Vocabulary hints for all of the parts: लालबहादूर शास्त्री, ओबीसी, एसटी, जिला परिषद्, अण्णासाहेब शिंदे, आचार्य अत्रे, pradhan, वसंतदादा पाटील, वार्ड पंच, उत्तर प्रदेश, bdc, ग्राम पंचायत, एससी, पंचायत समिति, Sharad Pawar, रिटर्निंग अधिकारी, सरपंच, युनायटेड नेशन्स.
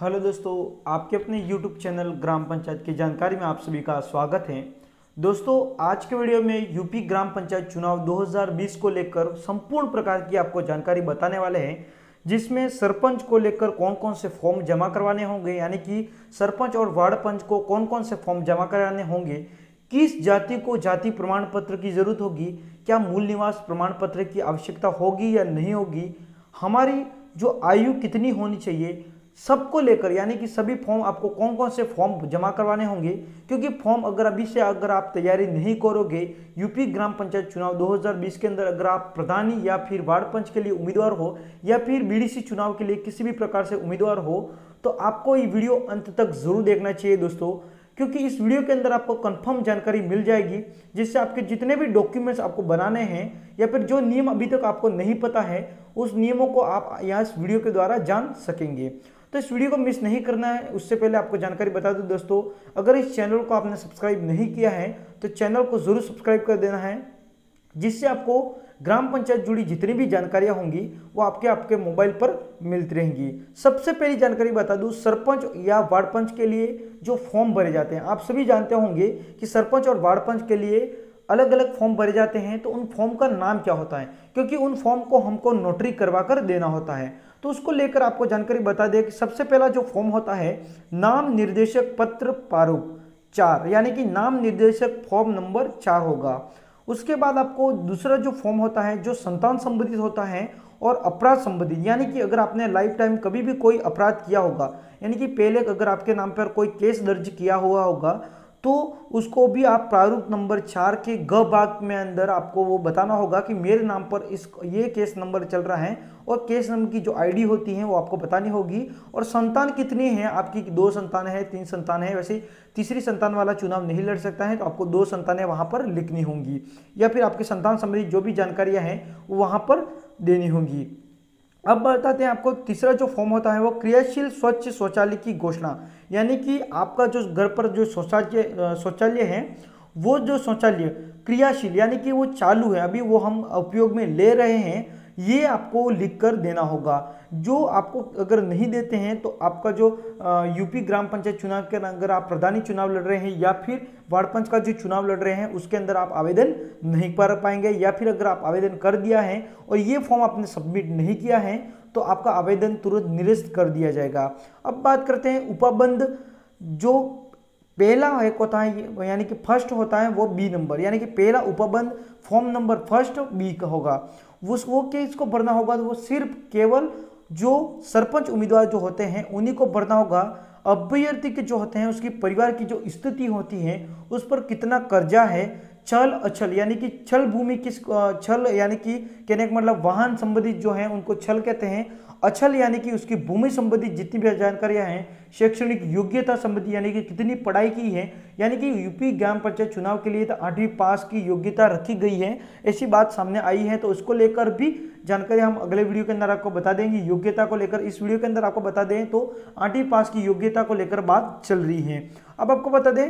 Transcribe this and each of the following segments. Hello दोस्तों, आपके अपने YouTube चैनल ग्राम पंचायत की जानकारी में आप सभी का स्वागत है। दोस्तों, आज के वीडियो में यूपी ग्राम पंचायत चुनाव 2020 को लेकर संपूर्ण प्रकार की आपको जानकारी बताने वाले हैं, जिसमें सरपंच को लेकर कौन कौन से फॉर्म जमा करवाने होंगे, यानी कि सरपंच और वार्ड पंच को कौन कौन से फॉर्म जमा कराने होंगे, किस जाति को जाति प्रमाण पत्र की जरूरत होगी, क्या मूल निवास प्रमाण पत्र की आवश्यकता होगी या नहीं होगी, हमारी जो आयु कितनी होनी चाहिए, सबको लेकर यानी कि सभी फॉर्म आपको कौन कौन से फॉर्म जमा करवाने होंगे। क्योंकि फॉर्म अगर अभी से अगर आप तैयारी नहीं करोगे, यूपी ग्राम पंचायत चुनाव 2020 के अंदर अगर आप प्रधानी या फिर वार्ड पंच के लिए उम्मीदवार हो या फिर बीडीसी चुनाव के लिए किसी भी प्रकार से उम्मीदवार हो, तो आपको ये वीडियो अंत तक जरूर देखना चाहिए दोस्तों, क्योंकि इस वीडियो के अंदर आपको कंफर्म जानकारी मिल जाएगी, जिससे आपके जितने भी डॉक्यूमेंट्स आपको बनाने हैं या फिर जो नियम अभी तक आपको नहीं पता है, उस नियमों को आप यहाँ इस वीडियो के द्वारा जान सकेंगे। तो इस वीडियो को मिस नहीं करना है। उससे पहले आपको जानकारी बता दूं दोस्तों, अगर इस चैनल को आपने सब्सक्राइब नहीं किया है तो चैनल को ज़रूर सब्सक्राइब कर देना है, जिससे आपको ग्राम पंचायत जुड़ी जितनी भी जानकारियां होंगी वो आपके मोबाइल पर मिलती रहेंगी। सबसे पहली जानकारी बता दूं, सरपंच या वार्ड पंच के लिए जो फॉर्म भरे जाते हैं, आप सभी जानते होंगे कि सरपंच और वार्ड पंच के लिए अलग अलग फॉर्म भरे जाते हैं। तो उन फॉर्म का नाम क्या होता है, क्योंकि उन फॉर्म को हमको नोटरी करवा कर देना होता है, तो उसको लेकर आपको जानकारी बता दें कि सबसे पहला जो फॉर्म होता है नाम निर्देशक पत्र प्रारूप 4, यानी कि नाम निर्देशक फॉर्म नंबर 4 होगा। उसके बाद आपको दूसरा जो फॉर्म होता है जो संतान संबंधित होता है और अपराध संबंधित, यानी कि अगर आपने लाइफ टाइम कभी भी कोई अपराध किया होगा, यानी कि पहले अगर आपके नाम पर कोई केस दर्ज किया हुआ होगा, तो उसको भी आप प्रारूप नंबर 4 के ग भाग में अंदर आपको वो बताना होगा कि मेरे नाम पर ये केस नंबर चल रहा है, और केस नंबर की जो आईडी होती है वो आपको बतानी होगी, और संतान कितनी है आपकी, 2 संतान है, 3 संतान है, वैसे तीसरी संतान वाला चुनाव नहीं लड़ सकता है, तो आपको 2 संतानें वहाँ पर लिखनी होंगी, या फिर आपके संतान संबंधी जो भी जानकारियाँ हैं वो वहाँ पर देनी होंगी। अब बताते हैं आपको तीसरा जो फॉर्म होता है वो क्रियाशील स्वच्छ शौचालय की घोषणा, यानी कि आपका जो घर पर जो शौचालय है वो जो शौचालय क्रियाशील यानी कि वो चालू है, अभी वो हम उपयोग में ले रहे हैं, ये आपको लिख कर देना होगा। जो आपको अगर नहीं देते हैं तो आपका जो यूपी ग्राम पंचायत चुनाव के अंदर आप प्रधानी चुनाव लड़ रहे हैं या फिर वार्ड पंच का जो चुनाव लड़ रहे हैं, उसके अंदर आप आवेदन नहीं कर पाएंगे, या फिर अगर आप आवेदन कर दिया है और ये फॉर्म आपने सबमिट नहीं किया है तो आपका आवेदन तुरंत निरस्त कर दिया जाएगा। अब बात करते हैं उपबंध, जो पहला एक होता है यानी कि फर्स्ट होता है वो बी नंबर, यानी कि पहला उपबंध फॉर्म नंबर फर्स्ट बी का होगा। वो केस को भरना होगा, तो वो सिर्फ केवल जो सरपंच उम्मीदवार जो होते हैं उन्हीं को भरना होगा। अभ्यर्थी के जो होते हैं उसकी परिवार की जो स्थिति होती है, उस पर कितना कर्जा है, छल अचल यानी कि छल भूमि किस, छल यानी कि कहने का मतलब वाहन संबंधित जो है उनको छल कहते हैं, अचल यानी कि उसकी भूमि संबंधित जितनी भी जानकारियां हैं, शैक्षणिक योग्यता संबंधी यानी कि कितनी पढ़ाई की है, यानी कि यूपी ग्राम पंचायत चुनाव के लिए तो 8वीं पास की योग्यता रखी गई है, ऐसी बात सामने आई है, तो उसको लेकर भी जानकारी हम अगले वीडियो के अंदर आपको बता देंगे। योग्यता को लेकर इस वीडियो के अंदर आपको बता दें तो 8वीं पास की योग्यता को लेकर बात चल रही है। अब आपको बता दें,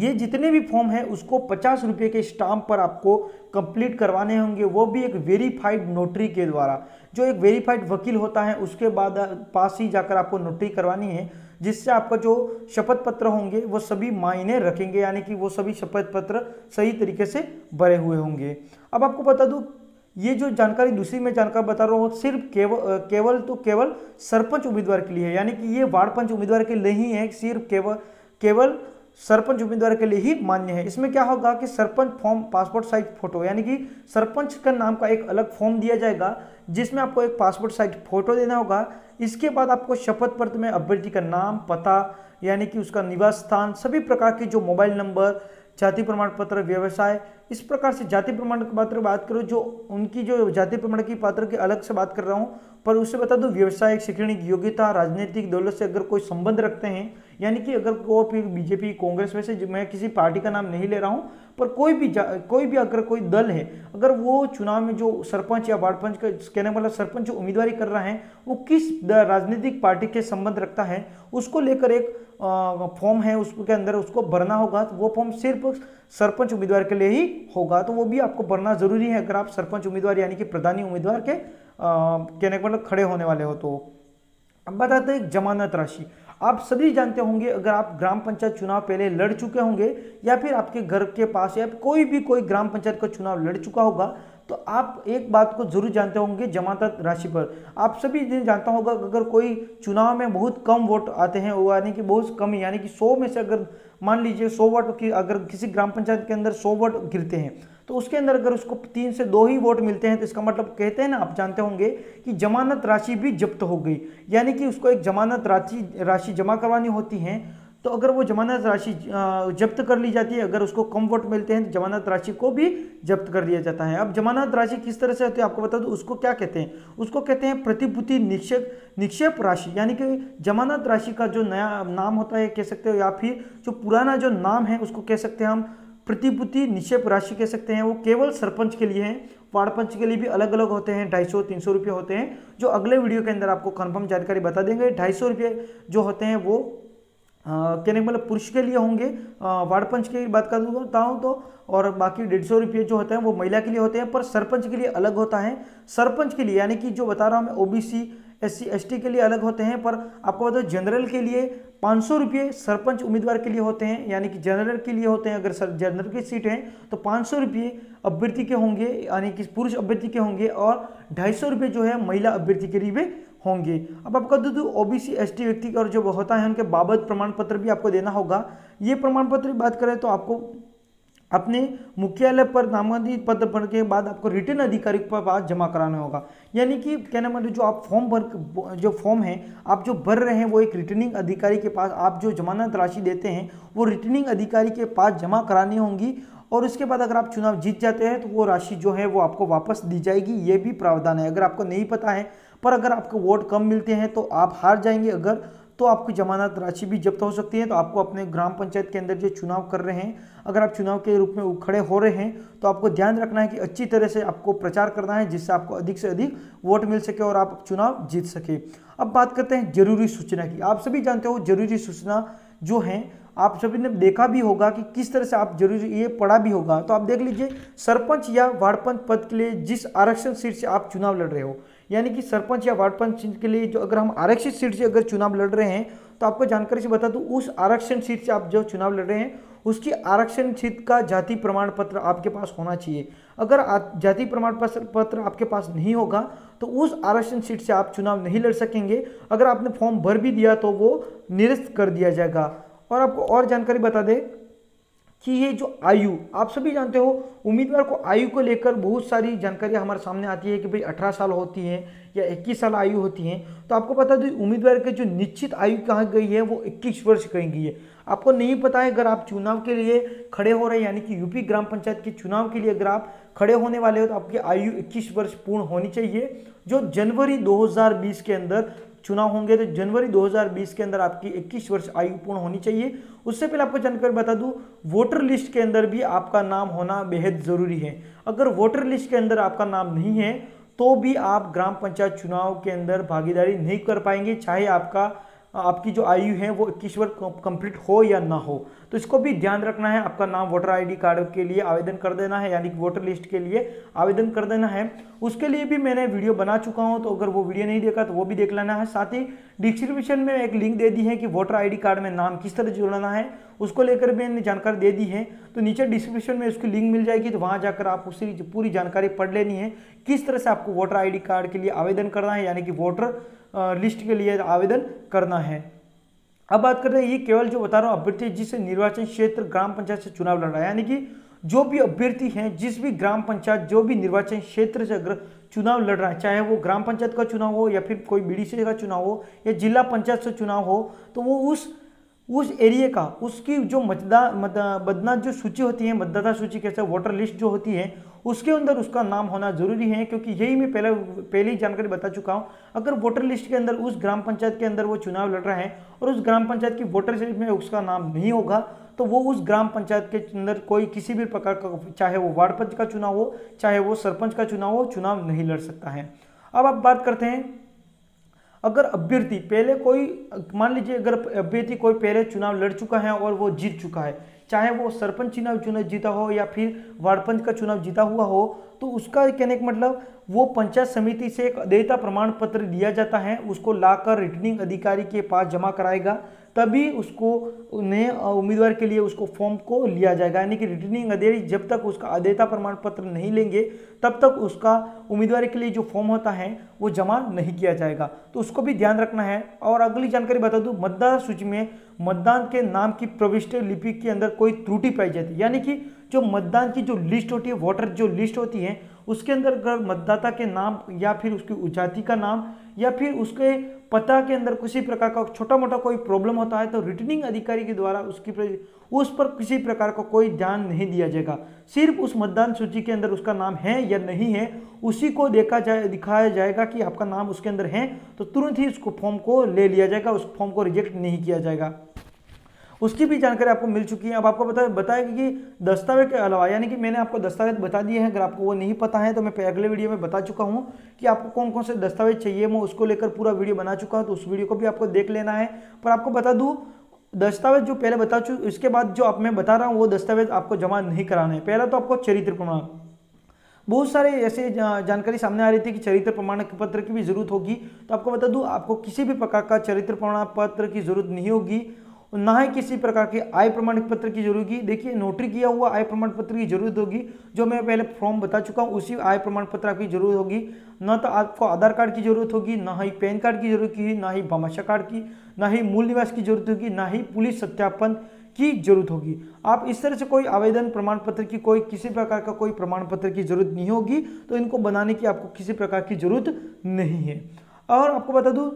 ये जितने भी फॉर्म है उसको 50 रुपये के स्टाम्प पर आपको कंप्लीट करवाने होंगे, वो भी एक वेरीफाइड नोटरी के द्वारा, जो एक वेरीफाइड वकील होता है उसके बाद पास ही जाकर आपको नोटरी करवानी है, जिससे आपका जो शपथ पत्र होंगे वो सभी मायने रखेंगे, यानी कि वो सभी शपथ पत्र सही तरीके से भरे हुए होंगे। अब आपको बता दूँ, ये जो जानकारी दूसरी मैं जानकारी बता रहा हूँ सिर्फ केवल सरपंच उम्मीदवार के लिए है, यानी कि ये वार्ड पंच उम्मीदवार के लिए ही है, सिर्फ केवल सरपंच उम्मीदवार के लिए ही मान्य है। इसमें क्या होगा कि सरपंच form passport size photo, यानी कि सरपंच का नाम का एक अलग फॉर्म दिया जाएगा, जिसमें आपको एक पासपोर्ट साइज फोटो देना होगा। इसके बाद आपको शपथ पत्र में अभ्यर्थी का नाम, पता यानी कि उसका निवास स्थान, सभी प्रकार की जो मोबाइल नंबर, जाति प्रमाण पत्र, व्यवसाय, इस प्रकार से जाति प्रमाण पत्र बात करो, जो उनकी जो जाति प्रमाण की पात्र की अलग से बात कर रहा हूँ, पर उससे बता दूँ व्यवसायिक, शैक्षणिक योग्यता, राजनीतिक दौलत से अगर कोई संबंध रखते हैं, यानी कि अगर वो फिर बीजेपी, कांग्रेस, में से मैं किसी पार्टी का नाम नहीं ले रहा हूँ, पर कोई भी अगर कोई दल है, अगर वो चुनाव में जो सरपंच या वार्ड पंच का कहने वाला सरपंच जो उम्मीदवारी कर रहा है वो किस राजनीतिक पार्टी के संबंध रखता है, उसको लेकर एक फॉर्म है, उसके अंदर उसको भरना होगा। तो वो फॉर्म सिर्फ सरपंच उम्मीदवार के लिए ही होगा, तो वो भी आपको भरना जरूरी है अगर आप सरपंच उम्मीदवार यानी कि प्रधानी उम्मीदवार के कहने का मतलब खड़े होने वाले हो तो। अब बताते हैं जमानत राशि। आप सभी जानते होंगे, अगर आप ग्राम पंचायत चुनाव पहले लड़ चुके होंगे या फिर आपके घर के पास या कोई भी कोई ग्राम पंचायत का चुनाव लड़ चुका होगा, तो आप एक बात को जरूर जानते होंगे जमानत राशि पर। आप सभी जानता होगा अगर कोई चुनाव में बहुत कम वोट आते हैं, यानी कि बहुत कम, यानी कि 100 में से अगर मान लीजिए 100 वोट की अगर किसी ग्राम पंचायत के अंदर 100 वोट गिरते हैं तो उसके अंदर अगर उसको 3 से 2 ही वोट मिलते हैं, तो इसका मतलब कहते हैं ना, आप जानते होंगे कि जमानत राशि भी जब्त हो गई। यानी कि उसको एक जमानत राशि जमा करवानी होती है, तो अगर वो जमानत राशि जब्त कर ली जाती है, अगर उसको कम वोट मिलते हैं तो जमानत राशि को भी जब्त कर लिया जाता है। अब जमानत राशि किस तरह से होती है आपको बता दूं, उसको क्या कहते हैं, उसको कहते हैं प्रतिभूति निक्षेप राशि। यानी कि जमानत राशि का जो नया नाम होता है कह सकते हो, या फिर जो पुराना जो नाम है उसको कह सकते हैं हम प्रतिभूति निक्षेप राशि कह सकते हैं। वो केवल सरपंच के लिए है, वार्ड पंच के लिए भी अलग अलग होते हैं, 250-300 रुपये होते हैं, जो अगले वीडियो के अंदर आपको कन्फर्म जानकारी बता देंगे। 250 रुपये जो होते हैं वो कहने का मतलब पुरुष के लिए होंगे, वार्ड पंच की बात कर दूंगा तो, और बाकी 150 रुपये जो होते हैं वो महिला के लिए होते हैं, पर सरपंच के लिए अलग होता है। सरपंच के लिए यानी कि जो बता रहा हूँ मैं OBC, SC, ST के लिए अलग होते हैं, पर आपको बता दो जनरल के लिए 500 रुपये सरपंच उम्मीदवार के लिए होते हैं, यानी कि जनरल के लिए होते हैं। अगर जनरल की सीट है तो 500 रुपये अभ्यर्थी के होंगे, यानी कि पुरुष अभ्यर्थी के होंगे, और 250 रुपये जो है महिला अभ्यर्थी के लिए होंगे। अब आपका दो OBC, ST व्यक्ति का और जो होता है उनके बाबत प्रमाण पत्र भी आपको देना होगा। ये प्रमाण पत्र की बात करें तो आपको अपने मुख्यालय पर नामांकन पत्र भरने के बाद आपको रिटर्न अधिकारी के पास जमा कराना होगा। यानी कि कहने का मतलब जो आप फॉर्म है आप जो भर रहे हैं वो एक रिटर्निंग अधिकारी के पास, आप जो जमानत राशि देते हैं वो रिटर्निंग अधिकारी के पास जमा करानी होगी, और उसके बाद अगर आप चुनाव जीत जाते हैं तो वो राशि जो है वो आपको वापस दी जाएगी। ये भी प्रावधान है, अगर आपको नहीं पता है। पर अगर आपको वोट कम मिलते हैं तो आप हार जाएंगे, अगर तो आपकी जमानत राशि भी जब्त हो सकती है। तो आपको अपने ग्राम पंचायत के अंदर जो चुनाव कर रहे हैं, अगर आप चुनाव के रूप में खड़े हो रहे हैं तो आपको ध्यान रखना है कि अच्छी तरह से आपको प्रचार करना है, जिससे आपको अधिक से अधिक वोट मिल सके और आप चुनाव जीत सके। अब बात करते हैं जरूरी सूचना की। आप सभी जानते हो जरूरी सूचना जो है, आप सभी ने देखा भी होगा कि किस तरह से आप जरूरी ये पढ़ा भी होगा। तो आप देख लीजिए, सरपंच या वार्ड पंच पद के लिए जिस आरक्षण सीट से आप चुनाव लड़ रहे हो, यानी कि सरपंच या वार्ड पंच के लिए जो अगर हम आरक्षित सीट से अगर चुनाव लड़ रहे हैं, तो आपको जानकारी से बता दूं, उस आरक्षण सीट से आप जो चुनाव लड़ रहे हैं उसकी आरक्षण सीट का जाति प्रमाण पत्र आपके पास होना चाहिए। अगर जाति प्रमाण पत्र आपके पास नहीं होगा तो उस आरक्षण सीट से आप चुनाव नहीं लड़ सकेंगे। अगर आपने फॉर्म भर भी दिया तो वो निरस्त कर दिया जाएगा। और आपको और जानकारी बता दें कि ये जो आयु, आप सभी जानते हो उम्मीदवार को आयु को लेकर बहुत सारी जानकारियाँ हमारे सामने आती है कि भाई 18 साल होती है या 21 साल आयु होती है। तो आपको पता है उम्मीदवार की जो निश्चित आयु कहाँ गई है वो 21 वर्ष कही गई है। आपको नहीं पता है, अगर आप चुनाव के लिए खड़े हो रहे हैं, यानी कि यूपी ग्राम पंचायत के चुनाव के लिए अगर आप खड़े होने वाले हो तो आपकी आयु 21 वर्ष पूर्ण होनी चाहिए। जो जनवरी 2020 के अंदर चुनाव होंगे तो जनवरी 2020 के अंदर आपकी 21 वर्ष आयु पूर्ण होनी चाहिए। उससे पहले आपको जानकारी बता दूं, वोटर लिस्ट के अंदर भी आपका नाम होना बेहद ज़रूरी है। अगर वोटर लिस्ट के अंदर आपका नाम नहीं है तो भी आप ग्राम पंचायत चुनाव के अंदर भागीदारी नहीं कर पाएंगे, चाहे आपकी जो आयु है वो 21 वर्ष कंप्लीट हो या ना हो। तो इसको भी ध्यान रखना है। आपका नाम वोटर आईडी कार्ड के लिए आवेदन कर देना है, यानी कि वोटर लिस्ट के लिए आवेदन कर देना है। उसके लिए भी मैंने वीडियो बना चुका हूं, तो अगर वो वीडियो नहीं देखा तो वो भी देख लेना है। साथ ही डिस्क्रिप्शन में एक लिंक दे दी है कि वोटर आईडी कार्ड में नाम किस तरह जोड़ना है, उसको लेकर मैंने जानकारी दे दी है। तो नीचे डिस्क्रिप्शन में उसकी लिंक मिल जाएगी, तो वहाँ जाकर आप उसकी पूरी जानकारी पढ़ लेनी है, किस तरह से आपको वोटर आईडी कार्ड के लिए आवेदन करना है, यानी कि वोटर लिस्ट के लिए आवेदन करना है। अब बात कर रहे हैं, ये केवल जो बता रहा हूँ अभ्यर्थी जिस निर्वाचन क्षेत्र ग्राम पंचायत से चुनाव लड़ रहा है, यानी कि जो भी अभ्यर्थी हैं जिस भी ग्राम पंचायत जो भी निर्वाचन क्षेत्र से अगर चुनाव लड़ रहा है, चाहे वो ग्राम पंचायत का चुनाव हो या फिर कोई बीडीसी का चुनाव हो या जिला पंचायत से चुनाव हो, तो वो उस एरिया का उसकी जो मतदाता जो सूची होती है, मतदाता सूची कैसे वोटर लिस्ट जो होती है, उसके अंदर उसका नाम होना जरूरी है। क्योंकि यही मैं पहले ही जानकारी बता चुका हूँ, अगर वोटर लिस्ट के अंदर उस ग्राम पंचायत के अंदर वो चुनाव लड़ रहा है और उस ग्राम पंचायत की वोटर लिस्ट में उसका नाम नहीं होगा तो वो उस ग्राम पंचायत के अंदर कोई किसी भी प्रकार का, चाहे वो वार्ड पंच का चुनाव हो चाहे वो सरपंच का चुनाव हो, चुनाव नहीं लड़ सकता है। अब आप बात करते हैं, अगर अभ्यर्थी पहले कोई मान लीजिए अगर अभ्यर्थी कोई पहले चुनाव लड़ चुका है और वो जीत चुका है, चाहे वो सरपंच चुनाव जीता हो या फिर वार्ड पंच का चुनाव जीता हुआ हो, तो उसका कहने का मतलब वो पंचायत समिति से एक देयता प्रमाण पत्र लिया जाता है, उसको लाकर रिटर्निंग अधिकारी के पास जमा कराएगा, तभी उसको नए उम्मीदवार के लिए उसको फॉर्म को लिया जाएगा। यानी कि रिटर्निंग अधिकारी जब तक उसका अदेयता प्रमाण पत्र नहीं लेंगे तब तक उसका उम्मीदवार के लिए जो फॉर्म होता है वो जमा नहीं किया जाएगा, तो उसको भी ध्यान रखना है। और अगली जानकारी बता दूं, मतदाता सूची में मतदान के नाम की प्रविष्ट लिपि के अंदर कोई त्रुटि पाई जाती है, यानी कि जो मतदान की जो लिस्ट होती है, वोटर जो लिस्ट होती है, उसके अंदर अगर मतदाता के नाम या फिर उसकी जाति का नाम या फिर उसके पता के अंदर किसी प्रकार का छोटा मोटा कोई प्रॉब्लम होता है तो रिटर्निंग अधिकारी के द्वारा उसकी उस पर किसी प्रकार का कोई ध्यान नहीं दिया जाएगा। सिर्फ उस मतदान सूची के अंदर उसका नाम है या नहीं है उसी को देखा जाए, दिखाया जाएगा कि आपका नाम उसके अंदर है, तो तुरंत ही उसको फॉर्म को ले लिया जाएगा, उस फॉर्म को रिजेक्ट नहीं किया जाएगा। उसकी भी जानकारी आपको मिल चुकी है। अब आपको बताया कि दस्तावेज के अलावा, यानी कि मैंने आपको दस्तावेज बता दिए हैं, अगर आपको वो नहीं पता है तो मैं अगले वीडियो में बता चुका हूँ कि आपको कौन कौन से दस्तावेज चाहिए, मैं उसको लेकर पूरा वीडियो बना चुका हूँ, तो उस वीडियो को भी आपको देख लेना है। पर आपको बता दूँ, दस्तावेज जो पहले बता चुके इसके बाद जो आप मैं बता रहा हूँ वो दस्तावेज आपको जमा नहीं कराना है। पहला तो आपको चरित्र प्रमाण, बहुत सारे ऐसे जानकारी सामने आ रही थी कि चरित्र प्रमाण पत्र की भी जरूरत होगी, तो आपको बता दूँ आपको किसी भी प्रकार का चरित्र प्रमाण पत्र की जरूरत नहीं होगी, ना ही किसी प्रकार के आय प्रमाण पत्र की जरूरत होगी। देखिए, नोटरी किया हुआ आय प्रमाण पत्र की जरूरत होगी, जो मैं पहले फॉर्म बता चुका हूँ उसी आय प्रमाण पत्र आपकी जरूरत होगी। ना तो आपको आधार कार्ड की जरूरत होगी, ना ही पैन कार्ड की जरूरत होगी, ना ही भामाशाह कार्ड की, ना ही मूल निवास की जरूरत होगी, ना ही पुलिस सत्यापन की जरूरत होगी। आप इस तरह से कोई आवेदन प्रमाण पत्र की कोई किसी प्रकार का कोई प्रमाण पत्र की जरूरत नहीं होगी, तो इनको बनाने की आपको किसी प्रकार की जरूरत नहीं है। और आपको बता दूँ,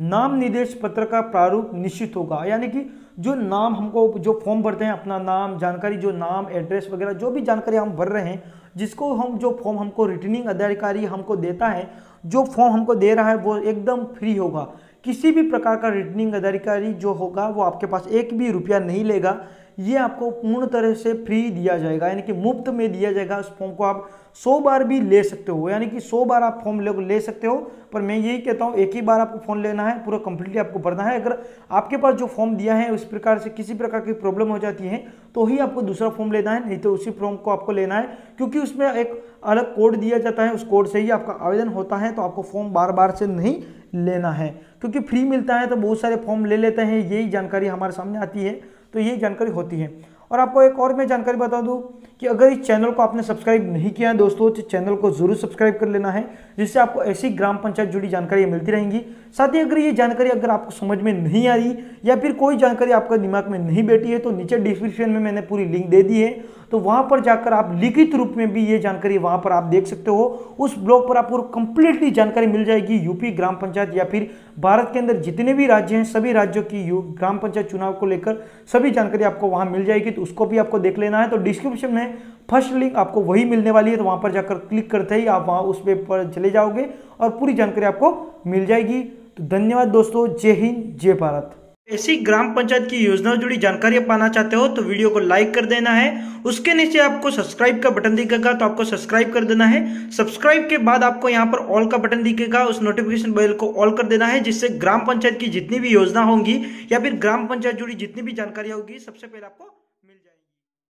नाम निर्देश पत्र का प्रारूप निश्चित होगा, यानी कि जो नाम हमको जो फॉर्म भरते हैं अपना नाम जानकारी, जो नाम एड्रेस वगैरह जो भी जानकारी हम भर रहे हैं, जिसको हम जो फॉर्म हमको रिटर्निंग अधिकारी हमको देता है, जो फॉर्म हमको दे रहा है वो एकदम फ्री होगा। किसी भी प्रकार का रिटर्निंग अधिकारी जो होगा वो आपके पास एक भी रुपया नहीं लेगा, ये आपको पूर्ण तरह से फ्री दिया जाएगा, यानी कि मुफ्त में दिया जाएगा। उस फॉर्म को आप 100 बार भी ले सकते हो, यानी कि 100 बार आप फॉर्म ले सकते हो, पर मैं यही कहता हूँ एक ही बार आपको फॉर्म लेना है, पूरा कंप्लीटली आपको भरना है। अगर आपके पास जो फॉर्म दिया है उस प्रकार से किसी प्रकार की प्रॉब्लम हो जाती है तो ही आपको दूसरा फॉर्म लेना है, नहीं तो उसी फॉर्म को आपको लेना है, क्योंकि उसमें एक अलग कोड दिया जाता है, उस कोड से ही आपका आवेदन होता है, तो आपको फॉर्म बार बार से नहीं लेना है। क्योंकि फ्री मिलता है तो बहुत सारे फॉर्म ले लेते हैं, यही जानकारी हमारे सामने आती है, तो यही जानकारी होती है। और आपको एक और मैं जानकारी बता दूं कि अगर इस चैनल को आपने सब्सक्राइब नहीं किया है दोस्तों, तो चैनल को जरूर सब्सक्राइब कर लेना है, जिससे आपको ऐसी ग्राम पंचायत जुड़ी जानकारी मिलती रहेंगी। साथ ही अगर ये जानकारी अगर आपको समझ में नहीं आई या फिर कोई जानकारी आपका दिमाग में नहीं बैठी है, तो नीचे डिस्क्रिप्शन में मैंने पूरी लिंक दे दी है, तो वहाँ पर जाकर आप लिखित रूप में भी ये जानकारी वहाँ पर आप देख सकते हो। उस ब्लॉग पर आपको कंप्लीटली जानकारी मिल जाएगी, यूपी ग्राम पंचायत या फिर भारत के अंदर जितने भी राज्य हैं सभी राज्यों की ग्राम पंचायत चुनाव को लेकर सभी जानकारी आपको वहाँ मिल जाएगी, तो उसको भी आपको देख लेना है। तो डिस्क्रिप्शन में फर्स्ट लिंक आपको वही मिलने वाली है, तो वहाँ पर जाकर क्लिक करते ही आप वहाँ उस पेज पर चले जाओगे और पूरी जानकारी आपको मिल जाएगी। तो धन्यवाद दोस्तों, जय हिंद, जय भारत। ऐसी ग्राम पंचायत की योजनाओं जुड़ी जानकारियां पाना चाहते हो तो वीडियो को लाइक कर देना है, उसके नीचे आपको सब्सक्राइब का बटन दिखेगा तो आपको सब्सक्राइब कर देना है। सब्सक्राइब के बाद आपको यहां पर ऑल का बटन दिखेगा, उस नोटिफिकेशन बेल को ऑल कर देना है, जिससे ग्राम पंचायत की जितनी भी योजना होंगी या फिर ग्राम पंचायत जुड़ी जितनी भी जानकारियां होगी सबसे पहले आपको